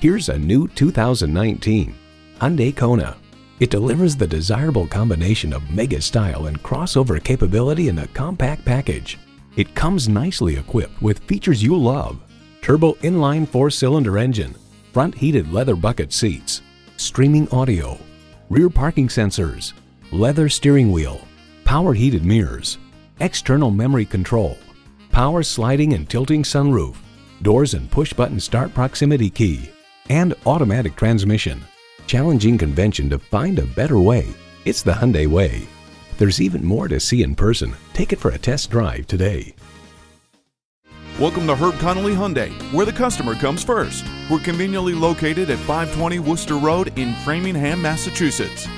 Here's a new 2019 Hyundai Kona. It delivers the desirable combination of mega style and crossover capability in a compact package. It comes nicely equipped with features you love: turbo inline 4-cylinder engine, front heated leather bucket seats, streaming audio, rear parking sensors, leather steering wheel, power heated mirrors, external memory control, power sliding and tilting sunroof, doors and push-button start proximity key, and automatic transmission. Challenging convention to find a better way. It's the Hyundai way. There's even more to see in person. Take it for a test drive today. Welcome to Herb Connolly Hyundai, where the customer comes first. We're conveniently located at 520 Worcester Road in Framingham, Massachusetts.